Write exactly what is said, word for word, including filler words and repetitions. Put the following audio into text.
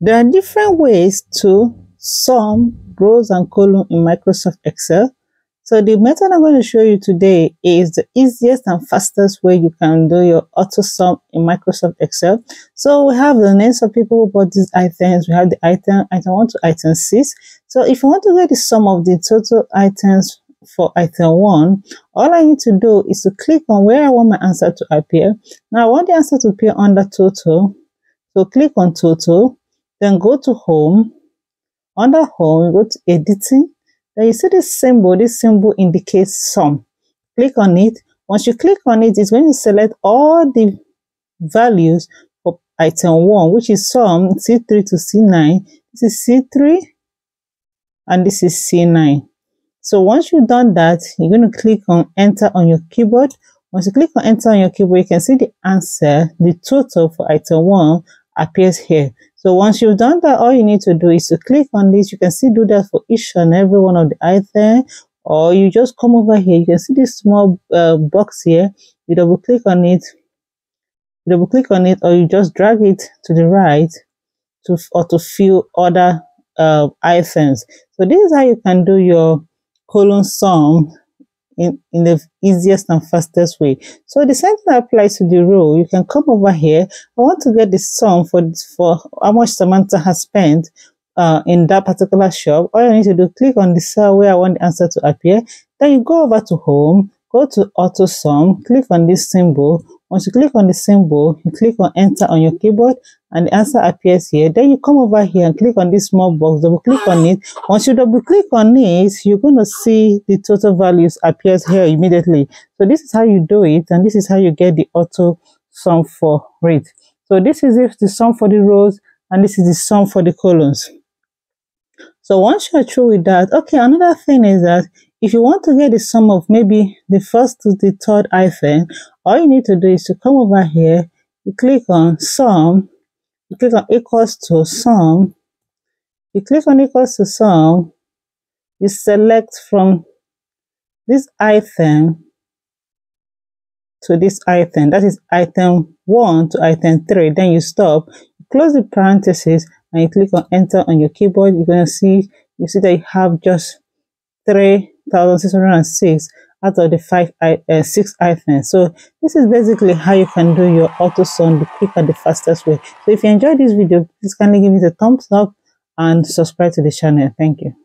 There are different ways to sum rows and columns in Microsoft Excel. So the method I'm going to show you today is the easiest and fastest way you can do your AutoSum in Microsoft Excel. So we have the names of people who bought these items. We have the item, item one to item six. So if you want to get the sum of the total items for item one, all I need to do is to click on where I want my answer to appear. Now I want the answer to appear under total. So click on total, then go to home. Under home, go to editing. Now you see this symbol, this symbol indicates sum. Click on it. Once you click on it, it's going to select all the values for item one, which is sum C three to C nine. This is C three and this is C nine. So once you've done that, you're going to click on enter on your keyboard. Once you click on enter on your keyboard, you can see the answer, the total for item one appears here. So once you've done that, all you need to do is to click on this. You can see do that for each and every one of the items, or you just come over here. You can see this small uh, box here. You double click on it, you double click on it, or you just drag it to the right to or to fill other uh, items. So this is how you can do your column sum in, in the easiest and fastest way. So the same thing applies to the row. You can come over here. I want to get the sum for for how much Samantha has spent uh, in that particular shop. All you need to do, click on the cell where I want the answer to appear. Then you go over to home, go to auto sum, click on this symbol. Once you click on the symbol, you click on enter on your keyboard and the answer appears here. Then you come over here and click on this small box, double click on it. Once you double click on it, you're going to see the total values appears here immediately. So this is how you do it, and this is how you get the auto sum for it. So this is if the sum for the rows, and this is the sum for the columns. So once you're through with that, okay, another thing is that if you want to get the sum of maybe the first to the third item, all you need to do is to come over here, you click on sum, you click on equals to sum, you click on equals to sum, you select from this item to this item, that is item one to item three, then you stop, you close the parentheses and you click on enter on your keyboard. You're going to see, you see that you have just three thousand six hundred six out of the five uh, six items. So this is basically how you can do your AutoSum the quick and the fastest way. So if you enjoyed this video, please kindly give it a thumbs up and subscribe to the channel. Thank you.